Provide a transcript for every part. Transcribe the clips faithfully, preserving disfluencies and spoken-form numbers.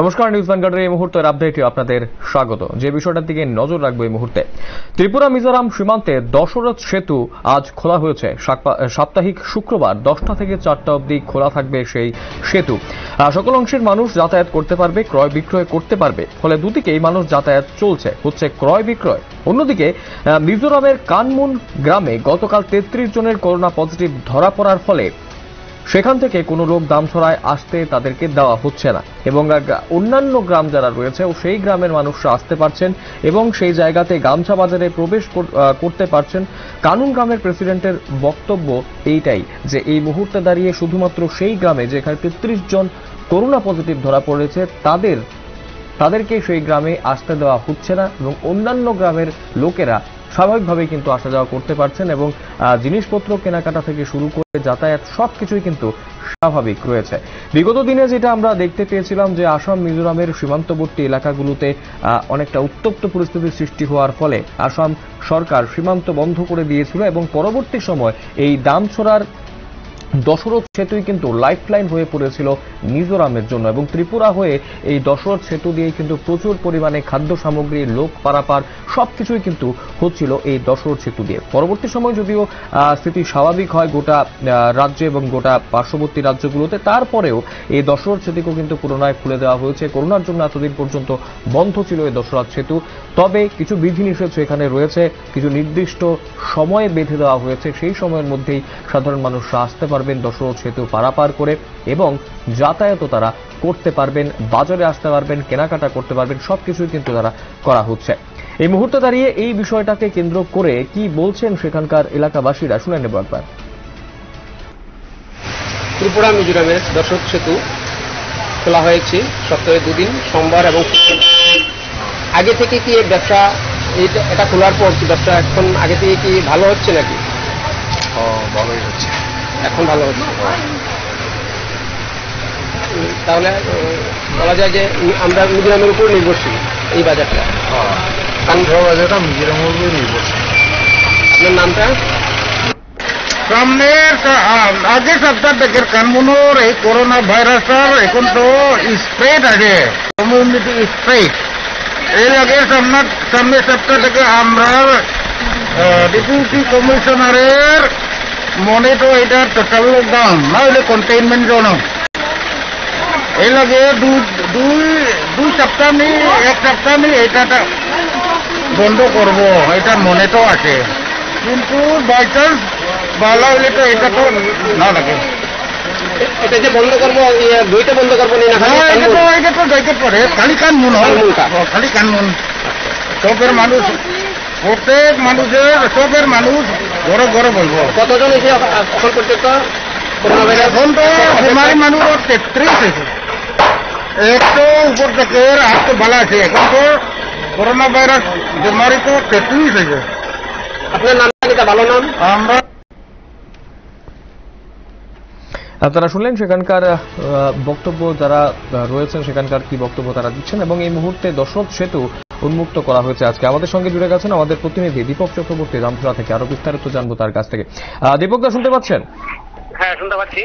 नमस्कार न्यूज़ वानगार्डेर এই মুহূর্তের আপডেটে আপনাদের স্বাগত। যে বিষয়টার দিকে নজর রাখবো এই মুহূর্তে, ত্রিপুরা মিজোরাম সীমান্তে দশরথ সেতু আজ খোলা হয়েছে। সাপ্তাহিক শুক্রবার দশটা থেকে চারটা অবধি খোলা থাকবে সেই সেতু। সকল অংশের মানুষ যাতায়াত করতে পারবে, ক্রয় বিক্রয় করতে পারবে। ফলে দুদিকেই মানুষ যাতায়াত চলছে, হচ্ছে ক্রয় বিক্রয়। অন্যদিকে মিজোরামের কানমুন গ্রামে গতকাল তেত্রিশ জনের করোনা পজিটিভ ধরা পড়ার ফলে সেখান থেকে কোনো লোক দামছড়ায় আসতে তাদেরকে দেওয়া হচ্ছে না এবং অন্যান্য গ্রাম যারা রয়েছে সেই গ্রামের মানুষরা আসতে পারছেন এবং সেই জায়গাতে গামছা বাজারে প্রবেশ করতে পারছেন। কানুন গ্রামের প্রেসিডেন্টের বক্তব্য এইটাই যে এই মুহূর্তে দাঁড়িয়ে শুধুমাত্র সেই গ্রামে যেখানে তেত্রিশ জন করোনা পজিটিভ ধরা পড়েছে তাদের তাদেরকে সেই গ্রামে আসতে দেওয়া হচ্ছে না এবং অন্যান্য গ্রামের লোকেরা স্বাভাবিকভাবেই কিন্তু আসা যাওয়া করতে পারছেন এবং জিনিসপত্র কেনাকাটা থেকে শুরু করে যাতায়াত সবকিছুই কিন্তু স্বাভাবিক রয়েছে। বিগত দিনে যেটা আমরা দেখতে পেয়েছিলাম যে আসাম মিজোরামের সীমান্তবর্তী এলাকাগুলোতে অনেকটা উত্তপ্ত পরিস্থিতির সৃষ্টি হওয়ার ফলে আসাম সরকার সীমান্ত বন্ধ করে দিয়েছিল এবং পরবর্তী সময় এই দামছড়ার দশরথ সেতুই কিন্তু লাইফলাইন হয়ে পড়েছিল মিজোরামের জন্য এবং ত্রিপুরা হয়ে এই দশরথ সেতু দিয়ে কিন্তু প্রচুর পরিমাণে খাদ্য সামগ্রী, লোক পারাপার সবকিছুই কিন্তু হচ্ছিল এই দশরথ সেতু দিয়ে। পরবর্তী সময় যদিও স্থিতি স্বাভাবিক হয় গোটা রাজ্যে এবং গোটা পার্শ্ববর্তী রাজ্যগুলোতে, তারপরেও এই দশরথ সেতুকেও কিন্তু করোনায় খুলে দেওয়া হয়েছে। করোনার জন্য এতদিন পর্যন্ত বন্ধ ছিল এই দশরথ সেতু, তবে কিছু বিধিনিষেধ এখানে রয়েছে, কিছু নির্দিষ্ট সময়ে বেঁধে দেওয়া হয়েছে। সেই সময়ের মধ্যেই সাধারণ মানুষরা আসতে পারবে দশরথ সেতু পারাপার করে এবং যাতায়াতও তারা করতে পারবেন, বাজারে আসতে পারবেন, কেনাকাটা করতে পারবেন, সবকিছুই কিন্তু তারা করা হচ্ছে। এই মুহূর্তে দাঁড়িয়ে এই বিষয়টাকে কেন্দ্র করে কি বলছেন সেখানকার এলাকাবাসীরা শুনে নেব একবার। ত্রিপুরা মিজোরামে দশরথ সেতু খোলা হয়েছে সপ্তাহে দুদিন, সোমবার এবং আগে থেকে কি ব্যবসা এটা খোলার পর কি ব্যবসা এখন আগে থেকে কি ভালো হচ্ছে নাকি? ভালোই হচ্ছে, এখন ভালো হচ্ছে। তাহলে বলা যায় যে আমরা মিজোরামের উপর নির্ভরশীল এই বাজারটা, কানঝড় বাজারটা মিজোরামের উপর নির্ভরশীল। আপনার নামটা? সামনের আগে সপ্তাহ থেকে কানমুনোর এই করোনা ভাইরাসের এখন তো স্প্রেড আছে, কমিউনিটি স্প্রেড। এর আগে সামনে সামনের সপ্তাহ থেকে আমরা ডেপুটি কমিশনারের মনে তো এটা টোটাল লকডাউন না হলে কন্টেইনমেন্ট জোন, এই লাগে দুই সপ্তাহ নিয়ে এক সপ্তাহ নিয়ে এটা বন্ধ করব এটা মনে তো আছে, কিন্তু বাই চান্স ভালো হলে তো এটা তো না লাগে। এটা যে বন্ধ করবো দুইটা বন্ধ করবো না, এটা তো দেখতে পরে খালি কানমুন হয়, খালি কানমুন সবের মানুষ, প্রত্যেক মানুষের সবের মানুষ ঘরে ঘরে বলবো। কতজন এসে আসল করতে তো এখন তো বেমারি মানুষ তেত্রিশ আছে, একশো উপর থেকে আর তো ভালো আছে, এখন তো করোনা ভাইরাস বেমারি তো তেত্রিশ আছে। আপনার নাম? ভালো নাম। আমরা আপনারা শুনলেন সেখানকার বক্তব্য, যারা রয়েছেন সেখানকার কি বক্তব্য তারা দিচ্ছেন এবং এই মুহূর্তে দশরথ সেতু উন্মুক্ত করা হয়েছে। আজকে আমাদের সঙ্গে জুড়ে গেছেন আমাদের প্রতিনিধি দীপক চক্রবর্তী দামছড়া থেকে, আরো বিস্তারিত জানবো তার কাছ থেকে। দীপক দা শুনতে পাচ্ছেন? হ্যাঁ শুনতে পাচ্ছি।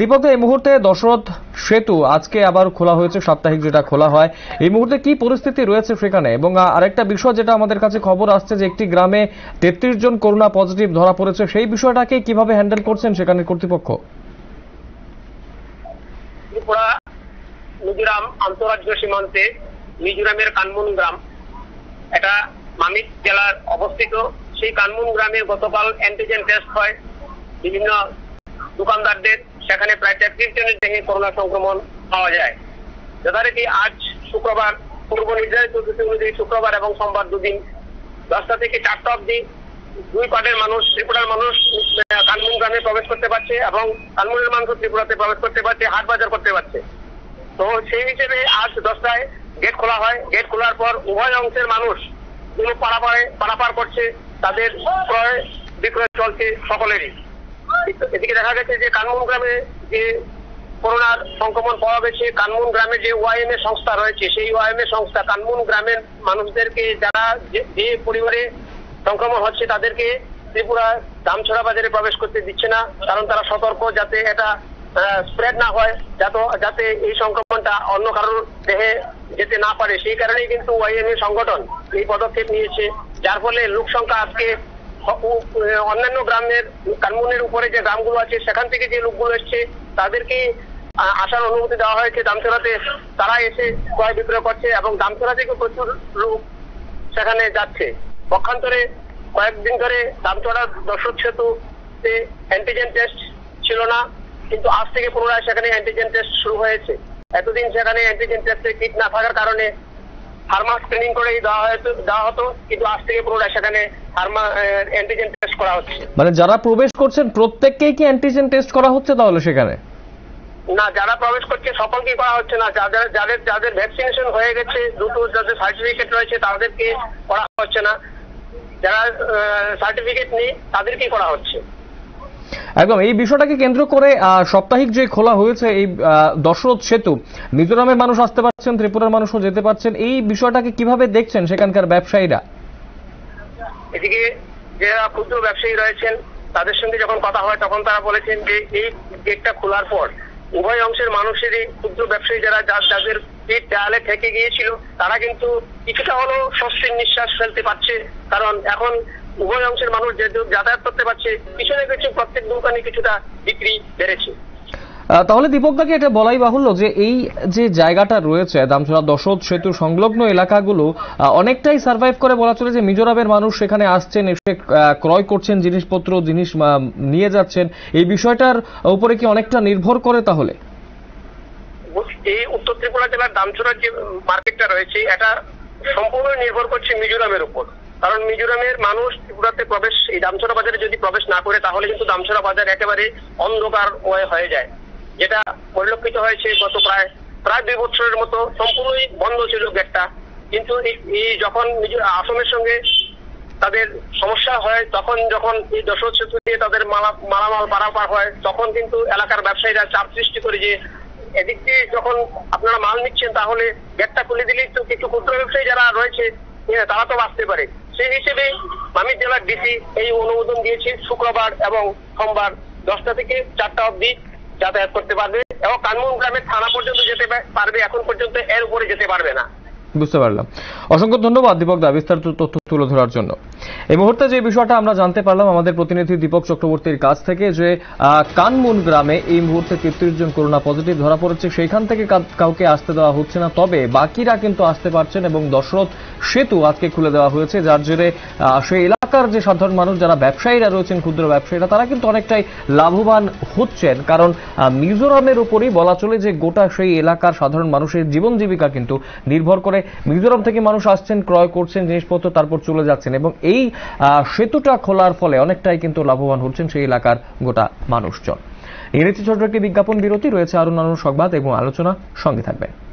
দীপক দা, এই মুহূর্তে দশরথ সেতু আজকে আবার খোলা হয়েছে, সাপ্তাহিক যেটা খোলা হয়, এই মুহূর্তে কি পরিস্থিতি রয়েছে সেখানে? এবং আরেকটা বিষয় যেটা আমাদের কাছে খবর আসছে যে একটি গ্রামে তেত্রিশ জন করোনা পজিটিভ ধরা পড়েছে, সেই বিষয়টাকে কিভাবে হ্যান্ডেল করছেন সেখানে কর্তৃপক্ষ? ত্রিপুরা মিজোরাম আন্তঃরাজ্য সীমান্তে মিজোরামের কানমুন গ্রাম, এটা মামিত জেলার অবস্থিত। সেই কানমুন গ্রামে গতকাল অ্যান্টিজেন টেস্ট হয় বিভিন্ন দোকানদারদের, সেখানে প্রায় তেত্রিশ জনের দেহে করোনা সংক্রমণ পাওয়া যায়। যথারীতি আজ শুক্রবার পূর্ব নির্ধারিত তিথি অনুযায়ী শুক্রবার এবং সোমবার দুদিন দশটা থেকে চারটা অবধি দুই পাটের মানুষ, ত্রিপুরার মানুষ কানমুন গ্রামে প্রবেশ করতে পারছে এবং কানমুনের মানুষ ত্রিপুরাতে প্রবেশ করতে পারছে, হাট বাজার করতে পারছে। তো সেই হিসেবে আজ দশটায় গেট খোলা হয়। গেট খোলার পর উভয় অংশের মানুষ কোনো পারাপারে পারাপার করছে, তাদের ক্রয় বিক্রয় চলছে সকলেরই। এদিকে দেখা গেছে যে কানমুন গ্রামে যে করোনার সংক্রমণ পাওয়া গেছে, কানমুন গ্রামে যে ওয়াইএমএ সংস্থা রয়েছে সেই ওয়াইএমএ সংস্থা কানমুন গ্রামের মানুষদেরকে, যারা যে পরিবারে সংক্রমণ হচ্ছে তাদেরকে ত্রিপুরা দামছড়া বাজারে প্রবেশ করতে দিচ্ছে না, কারণ তারা সতর্ক যাতে এটা স্প্রেড না হয়, যাতে যাতে এই সংক্রমণটা অন্য কারোর দেহে যেতে না পারে, সেই কারণেই কিন্তু ওয়াইএমএ সংগঠন এই পদক্ষেপ নিয়েছে, যার ফলে লোক সংখ্যা আজকে অন্যান্য গ্রামের কানমুনের উপরে যে গ্রামগুলো আছে সেখান থেকে যে লোকগুলো এসছে তাদেরকে আসার অনুমতি দেওয়া হয়েছে। দামছড়াতে তারা এসে ক্রয় বিক্রয় করছে এবং দামছড়া থেকে প্রচুর লোক সেখানে যাচ্ছে। পক্ষান্তরে কয়েকদিন ধরে দামছড়া দশরথ সেতুতে অ্যান্টিজেন টেস্ট ছিল না, কিন্তু আজ থেকে পুনরায় সেখানে অ্যান্টিজেন টেস্ট শুরু হয়েছে। এতদিন সেখানে অ্যান্টিজেন টেস্টে কিট না থাকার কারণে ফার্মা স্ক্রিনিং করেই দেওয়া হতো, কিন্তু আজ থেকে পুনরায় সেখানে ফার্মা অ্যান্টিজেন টেস্ট করা হচ্ছে। মানে যারা প্রবেশ করছেন প্রত্যেককেই কি অ্যান্টিজেন টেস্ট করা হচ্ছে? তাহলে সেখানে না, যারা প্রবেশ করছে সকলকেই করা হচ্ছে না, যাদের যাদের যাদের ভ্যাকসিনেশন হয়ে গেছে, দুটো যাদের সার্টিফিকেট রয়েছে তাদেরকে করা হচ্ছে না, যারা সার্টিফিকেট নেই তাদেরকেই করা হচ্ছে। একদম এই বিষয়টাকে কেন্দ্র করে সাপ্তাহিক যে খোলা হয়েছে এই দশরথ সেতু, মিজোরামের মানুষ আসতে পারছেন, ত্রিপুরার মানুষও যেতে পারছেন, এই বিষয়টাকে কিভাবে দেখছেন সেখানকার ব্যবসায়ীরা? এদিকে যারা ক্ষুদ্র ব্যবসায়ী রয়েছেন তাদের সঙ্গে যখন কথা হয় তখন তারা বলেছেন যে এই গেটটা খোলার পর উভয় অংশের মানুষেরই, ক্ষুদ্র ব্যবসায়ী যারা যাদের পেট দেয়ালে থেকে গিয়েছিল তারা কিন্তু কিছুটা হলেও স্বস্তির নিঃশ্বাস ফেলতে পারছে, কারণ এখন উভয় অংশের মানুষ যেহেতু যাতায়াত করতে পারছে, কিছু না কিছু প্রত্যেক দোকানে কিছুটা বিক্রি বেড়েছে। তাহলে দীপকদাকে এটা বলাই বাহুল্য যে এই যে জায়গাটা রয়েছে দামছড়া দশরথ সেতু সংলগ্ন এলাকাগুলো অনেকটাই সার্ভাইভ করে বলা চলে যে মিজোরামের মানুষ সেখানে আসছেন, এসে ক্রয় করছেন, জিনিসপত্র জিনিস নিয়ে যাচ্ছেন। এই বিষয়টার উপরে কি অনেকটা নির্ভর করে? তাহলে এই উত্তর ত্রিপুরা জেলার দামছড়ার যে মার্কেটটা রয়েছে এটা সম্পূর্ণ নির্ভর করছে মিজোরামের উপর, কারণ মিজোরামের মানুষ ত্রিপুরাতে প্রবেশ, এই দামছড়া বাজারে যদি প্রবেশ না করে তাহলে কিন্তু দামছড়া বাজার একেবারে অন্ধকারময় হয়ে যায়, যেটা পরিলক্ষিত হয়েছে গত প্রায় প্রায় দুই বছরের মতো সম্পূর্ণই বন্ধ ছিল গেটটা। কিন্তু এই যখন আসামের সঙ্গে তাদের সমস্যা হয়, তখন যখন এই দশরথ সেতু দিয়ে তাদের মালা মালামাল পারাপার হয়, তখন কিন্তু এলাকার ব্যবসায়ীরা চাপ সৃষ্টি করে যে এদিক দিয়ে যখন আপনারা মাল নিচ্ছেন তাহলে গেটটা খুলে দিলেই তো কিছু ক্ষুদ্র ব্যবসায়ী যারা রয়েছে তারা তো বাঁচতে পারে। সেই হিসেবে আমি জেলার ডিসি এই অনুমোদন দিয়েছি, শুক্রবার এবং সোমবার দশটা থেকে চারটা অব্দি যাতায়াত করতে পারবে এবং কানমুন গ্রামের থানা পর্যন্ত যেতে পারবে, এখন পর্যন্ত এর উপরে যেতে পারবে না। বুঝতে পারলাম, অসংখ্য ধন্যবাদ দীপক দা বিস্তারিত তথ্য তুলে ধরার জন্য। এই মুহূর্তে যে বিষয়টা আমরা জানতে পারলাম আমাদের প্রতিনিধি দীপক চক্রবর্তীর কাছ থেকে যে কানমুন গ্রামে এই মুহূর্তে তেত্রিশ জন করোনা পজিটিভ ধরা পড়েছে, সেইখান থেকে কাউকে আসতে দেওয়া হচ্ছে না, তবে বাকিরা কিন্তু আসতে পারছেন এবং দশরথ সেতু আজকে খুলে দেওয়া হয়েছে, যার জেরে সেই এলাকার যে সাধারণ মানুষ যারা ব্যবসায়ীরা রয়েছেন, ক্ষুদ্র ব্যবসায়ীরা, তারা কিন্তু অনেকটাই লাভবান হচ্ছেন, কারণ মিজোরামের উপরই বলা চলে যে গোটা সেই এলাকার সাধারণ মানুষের জীবন জীবিকা কিন্তু নির্ভর করে। মিজোরাম থেকে মানুষ আসছেন, ক্রয় করছেন জিনিসপত্র, তারপর চলে যাচ্ছেন এবং এই সেতুটা খোলার ফলে অনেকটাই কিন্তু লাভবান হচ্ছেন সেই এলাকার গোটা মানুষজন। এর একটি ছোট্ট একটি বিজ্ঞাপন বিরতি রয়েছে, আরো নানান সংবাদ এবং আলোচনা সঙ্গে থাকবেন।